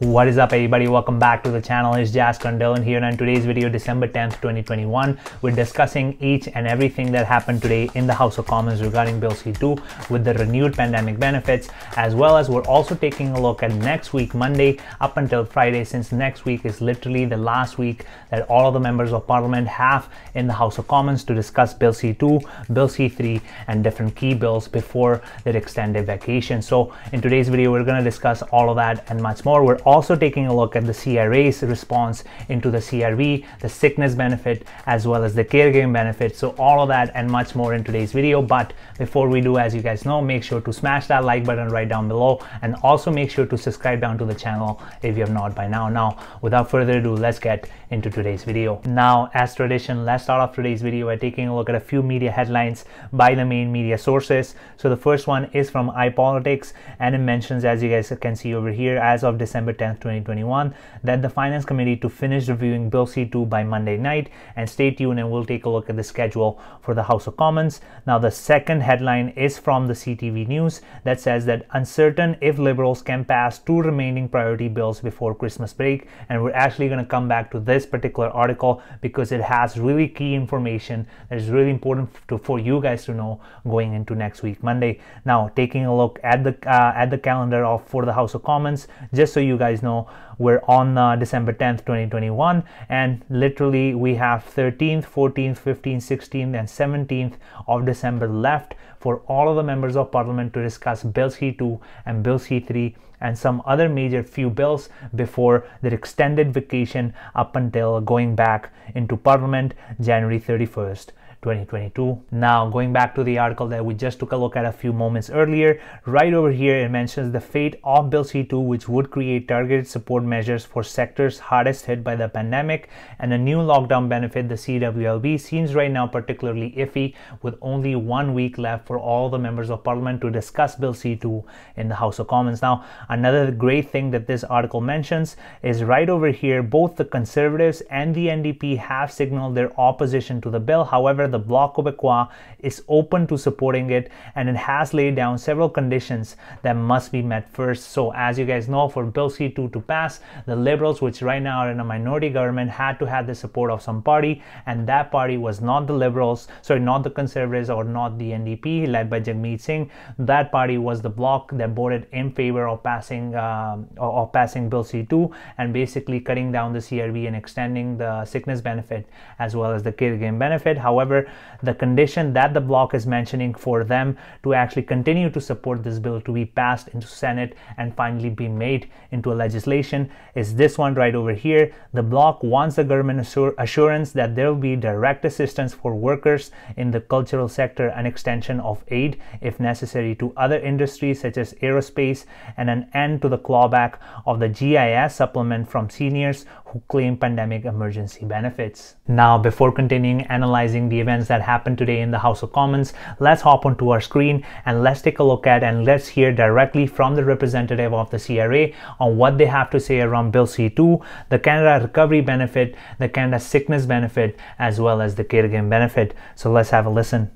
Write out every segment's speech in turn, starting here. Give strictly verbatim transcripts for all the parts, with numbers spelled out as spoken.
What is up, everybody? Welcome back to the channel. It's Jas Dhillon here, and in today's video, December tenth twenty twenty-one, we're discussing each and everything that happened today in the House of Commons regarding Bill C two with the renewed pandemic benefits, as well as we're also taking a look at next week, Monday up until Friday, since next week is literally the last week that all of the members of parliament have in the House of Commons to discuss Bill C two, Bill C three and different key bills before their extended vacation. So in today's video, we're going to discuss all of that and much more. We're also taking a look at the C R A's response into the C R V, the sickness benefit, as well as the caregiving benefit. So all of that and much more in today's video. But before we do, as you guys know, make sure to smash that like button right down below, and also make sure to subscribe down to the channel if you have not by now. Now, without further ado, let's get into today's video. Now, as tradition, let's start off today's video by taking a look at a few media headlines by the main media sources. So the first one is from iPolitics, and it mentions, as you guys can see over here, as of December tenth twenty twenty-one, that the Finance Committee to finish reviewing Bill C two by Monday night, and stay tuned and we'll take a look at the schedule for the House of Commons. Now, the second headline is from the C T V news that says that uncertain if Liberals can pass two remaining priority bills before Christmas break, and we're actually going to come back to this particular article because it has really key information that is really important to, for you guys to know going into next week, Monday. Now, taking a look at the uh, at the calendar of for the House of Commons, just so you guys guys know, we're on uh, December tenth twenty twenty-one, and literally we have thirteenth, fourteenth, fifteenth, sixteenth and seventeenth of December left for all of the members of parliament to discuss Bill C two and Bill C three and some other major few bills before their extended vacation up until going back into parliament January thirty-first twenty twenty-two. Now, going back to the article that we just took a look at a few moments earlier, right over here it mentions the fate of Bill C two, which would create targeted support measures for sectors hardest hit by the pandemic, and a new lockdown benefit, the C W L B, seems right now particularly iffy, with only one week left for all the members of parliament to discuss Bill C two in the House of Commons. Now, another great thing that this article mentions is right over here, both the Conservatives and the N D P have signaled their opposition to the bill. However, the Bloc Quebecois is open to supporting it, and it has laid down several conditions that must be met first. So as you guys know, for Bill C two to pass, the Liberals, which right now are in a minority government, had to have the support of some party, and that party was not the Liberals, sorry, not the Conservatives or not the N D P led by Jagmeet Singh. That party was the Bloc that voted in favor of passing um, of passing Bill C two and basically cutting down the C R B and extending the sickness benefit as well as the caregiving benefit. However, the condition that the Bloc is mentioning for them to actually continue to support this bill to be passed into Senate and finally be made into a legislation is this one right over here. The Bloc wants the government assur assurance that there will be direct assistance for workers in the cultural sector, an extension of aid if necessary to other industries such as aerospace, and an end to the clawback of the G I S supplement from seniors who claim pandemic emergency benefits. Now, before continuing analyzing the events that happened today in the House of Commons, let's hop onto our screen and let's take a look at and let's hear directly from the representative of the C R A on what they have to say around Bill C two, the Canada Recovery Benefit, the Canada Sickness Benefit, as well as the caregiving benefit. So let's have a listen.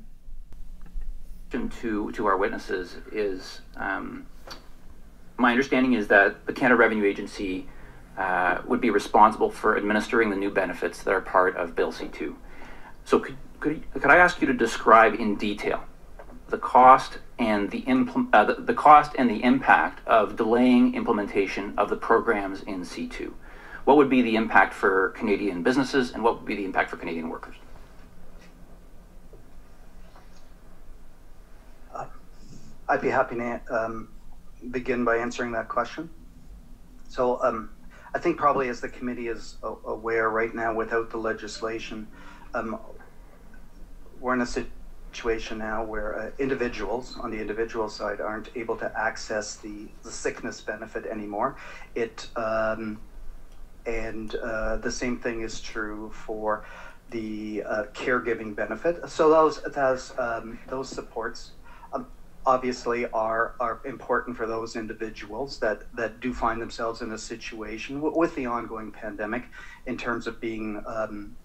To, to our witnesses is, um, my understanding is that the Canada Revenue Agency uh, would be responsible for administering the new benefits that are part of Bill C two. So could, could, could I ask you to describe in detail the cost and the, uh, the, the cost and the impact of delaying implementation of the programs in C two? What would be the impact for Canadian businesses, and what would be the impact for Canadian workers? Uh, I'd be happy to um, begin by answering that question. So um, I think probably, as the committee is aware right now, without the legislation, Um, we're in a situation now where uh, individuals on the individual side aren't able to access the, the sickness benefit anymore. It um, and uh, the same thing is true for the uh, caregiving benefit. So those those um, those supports um, obviously are are important for those individuals that that do find themselves in a situation w with the ongoing pandemic in terms of being Um,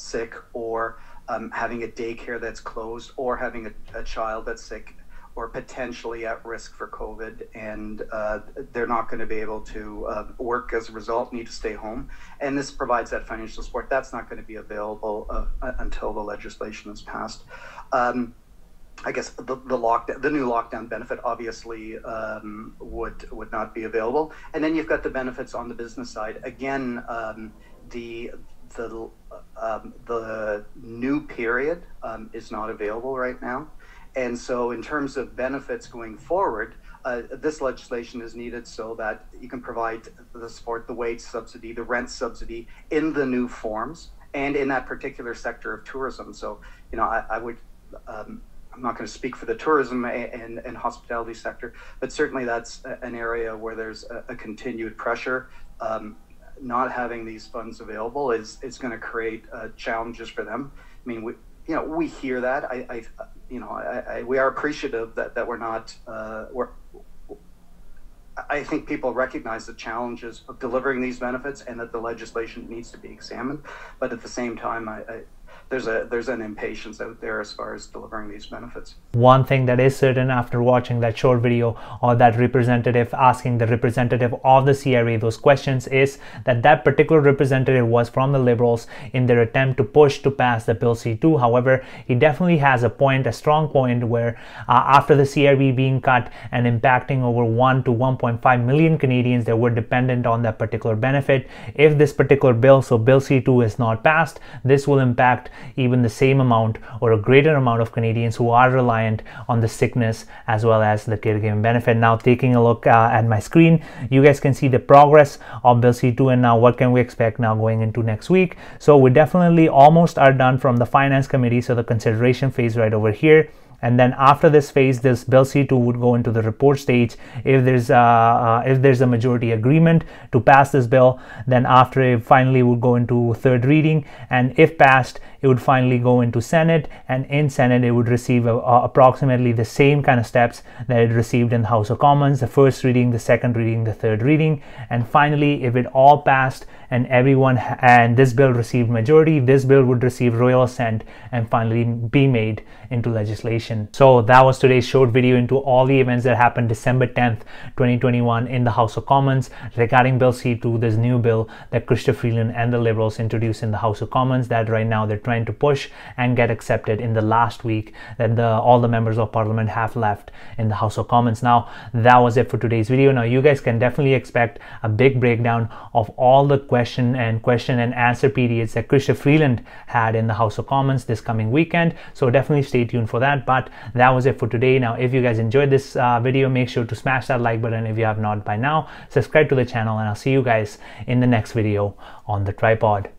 sick, or um, having a daycare that's closed, or having a, a child that's sick, or potentially at risk for COVID, and uh, they're not going to be able to uh, work as a result, need to stay home. And this provides that financial support. That's not going to be available uh, until the legislation is passed. Um, I guess the, the lockdown, the new lockdown benefit obviously um, would would not be available. And then you've got the benefits on the business side. Again, um, the the um, the new period um, is not available right now. And so in terms of benefits going forward, uh, this legislation is needed so that you can provide the support, the wage subsidy, the rent subsidy in the new forms and in that particular sector of tourism. So, you know, I, I would, um, I'm not going to speak for the tourism and, and hospitality sector, but certainly that's an area where there's a, a continued pressure. Um, not having these funds available is, it's going to create uh, challenges for them. I mean, we, you know, we hear that. I, I you know, I, I, we are appreciative that, that we're not, uh, we're, I think people recognize the challenges of delivering these benefits and that the legislation needs to be examined. But at the same time, I, I, there's a there's an impatience out there as far as delivering these benefits. One thing that is certain after watching that short video or that representative asking the representative of the C R A those questions is that that particular representative was from the Liberals in their attempt to push to pass the Bill C two. However, he definitely has a point, a strong point, where uh, after the C R B being cut and impacting over one to one point five million Canadians that were dependent on that particular benefit, if this particular bill, so Bill C two, is not passed, this will impact even the same amount or a greater amount of Canadians who are reliant on the sickness as well as the caregiving benefit. Now, taking a look uh, at my screen, you guys can see the progress of Bill C two and now what can we expect now going into next week. So we definitely almost are done from the Finance Committee, so the consideration phase right over here. And then after this phase, this Bill C two would go into the report stage. If there's uh, uh, if there's a majority agreement to pass this bill, then after it finally would go into third reading. And if passed, it would finally go into Senate. And in Senate, it would receive a, a approximately the same kind of steps that it received in the House of Commons: the first reading, the second reading, the third reading. And finally, if it all passed and everyone and this bill received majority, this bill would receive royal assent and finally be made into legislation. So that was today's short video into all the events that happened December tenth twenty twenty-one in the House of Commons regarding Bill C two, this new bill that Chrystia Freeland and the Liberals introduced in the House of Commons that right now they're trying to push and get accepted in the last week that the, all the members of Parliament have left in the House of Commons. Now that was it for today's video. Now you guys can definitely expect a big breakdown of all the question and question and answer periods that Chrystia Freeland had in the House of Commons this coming weekend. So definitely stay tuned for that. But But that was it for today. Now, if you guys enjoyed this uh, video, make sure to smash that like button if you have not by now. Subscribe to the channel, and I'll see you guys in the next video on the tripod.